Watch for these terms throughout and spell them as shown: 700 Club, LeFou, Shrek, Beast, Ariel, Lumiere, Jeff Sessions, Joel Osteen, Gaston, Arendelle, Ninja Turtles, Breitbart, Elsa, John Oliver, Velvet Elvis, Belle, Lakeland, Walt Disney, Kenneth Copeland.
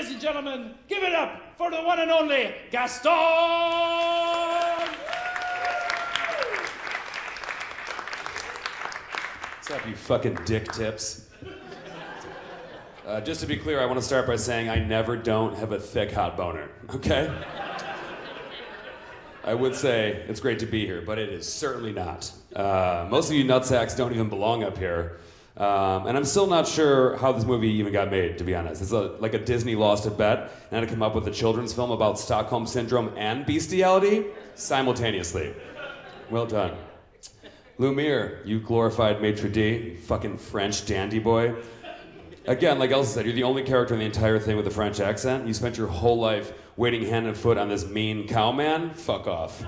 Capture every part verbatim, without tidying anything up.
ladies and gentlemen, give it up for the one and only Gaston! What's up, you fucking dick tips? Uh, just to be clear, I want to start by saying I never don't have a thick hot boner, okay? I would say it's great to be here, but it is certainly not. Uh, most of you nutsacks don't even belong up here. Um, and I'm still not sure how this movie even got made, to be honest. It's a, like a Disney lost a bet and had to come up with a children's film about Stockholm Syndrome and bestiality simultaneously. Well done. Lumiere, you glorified maitre d', fucking French dandy boy. Again, like Elsa said, you're the only character in the entire thing with a French accent. You spent your whole life waiting hand and foot on this mean cowman? Fuck off.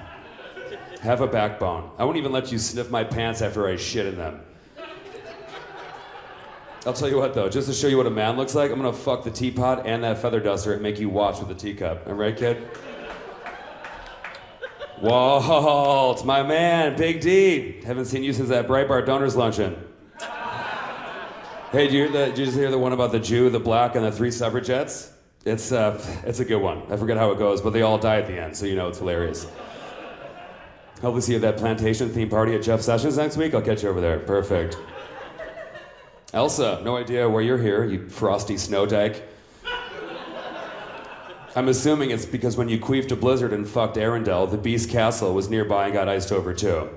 Have a backbone. I won't even let you sniff my pants after I shit in them. I'll tell you what, though, just to show you what a man looks like, I'm gonna fuck the teapot and that feather duster and make you watch with the teacup. All right, kid? Walt, my man, Big D. Haven't seen you since that Breitbart donors luncheon. Hey, did you, hear the, did you just hear the one about the Jew, the black, and the three suffragettes? It's, uh, it's a good one. I forget how it goes, but they all die at the end, so you know it's hilarious. Hopefully see you at that plantation theme party at Jeff Sessions next week. I'll catch you over there. Perfect. Elsa, no idea where you're here, you frosty snow dyke. I'm assuming it's because when you queefed a blizzard and fucked Arendelle, the Beast castle was nearby and got iced over, too.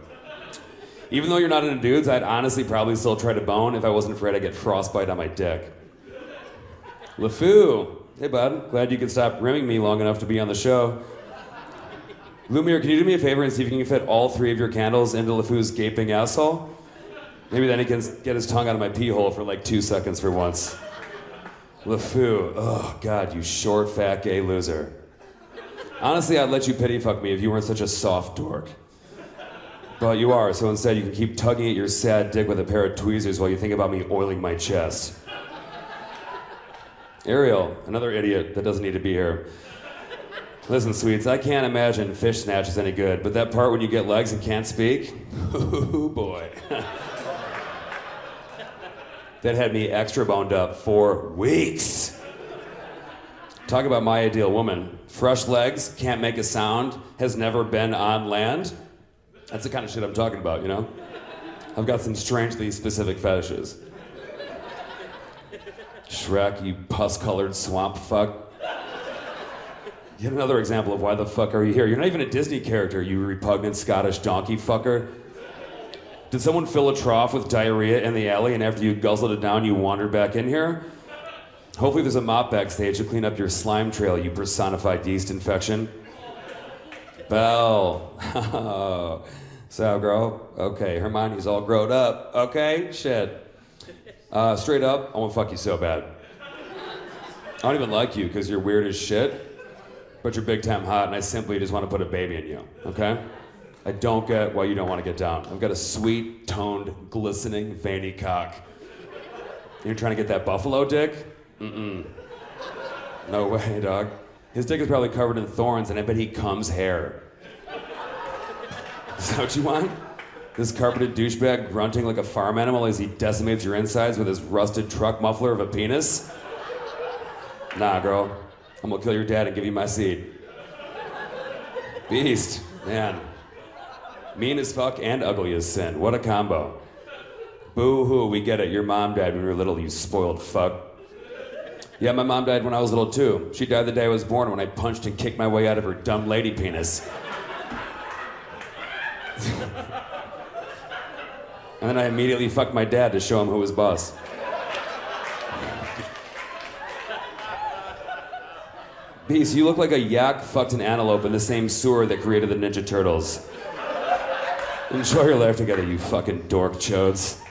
Even though you're not into dudes, I'd honestly probably still try to bone if I wasn't afraid I'd get frostbite on my dick. LeFou, hey bud, glad you could stop rimming me long enough to be on the show. Lumiere, can you do me a favor and see if you can fit all three of your candles into LeFou's gaping asshole? Maybe then he can get his tongue out of my pee hole for like two seconds for once. LeFou, oh god, you short, fat, gay loser. Honestly, I'd let you pity fuck me if you weren't such a soft dork. But you are, so instead you can keep tugging at your sad dick with a pair of tweezers while you think about me oiling my chest. Ariel, another idiot that doesn't need to be here. Listen, sweets, I can't imagine fish snatch is any good, but that part when you get legs and can't speak? Oh boy. That had me extra boned up for weeks. Talk about my ideal woman. Fresh legs, can't make a sound, has never been on land. That's the kind of shit I'm talking about, you know? I've got some strangely specific fetishes. Shrek, you pus-colored swamp fuck. Yet another example of why the fuck are you here? You're not even a Disney character, you repugnant Scottish donkey fucker. Did someone fill a trough with diarrhea in the alley and after you guzzled it down, you wandered back in here? Hopefully there's a mop backstage to clean up your slime trail, you personified yeast infection. Belle. So, girl, okay, Hermione's all grown up, okay? Shit. Uh, straight up, I want to fuck you so bad. I don't even like you because you're weird as shit, but you're big time hot and I simply just want to put a baby in you, okay? I don't get why you don't want to get down. I've got a sweet, toned, glistening, veiny cock. You're trying to get that buffalo dick? Mm-mm. No way, dog. His dick is probably covered in thorns, and I bet he combs hair. Is that what you want? This carpeted douchebag grunting like a farm animal as he decimates your insides with his rusted truck muffler of a penis? Nah, girl. I'm gonna kill your dad and give you my seed. Beast, man. Mean as fuck and ugly as sin. What a combo. Boo-hoo, we get it. Your mom died when you were little, you spoiled fuck. Yeah, my mom died when I was little, too. She died the day I was born when I punched and kicked my way out of her dumb lady penis. And then I immediately fucked my dad to show him who was boss. Beast, you look like a yak fucked an antelope in the same sewer that created the Ninja Turtles. Enjoy your life together, you fucking dork chodes.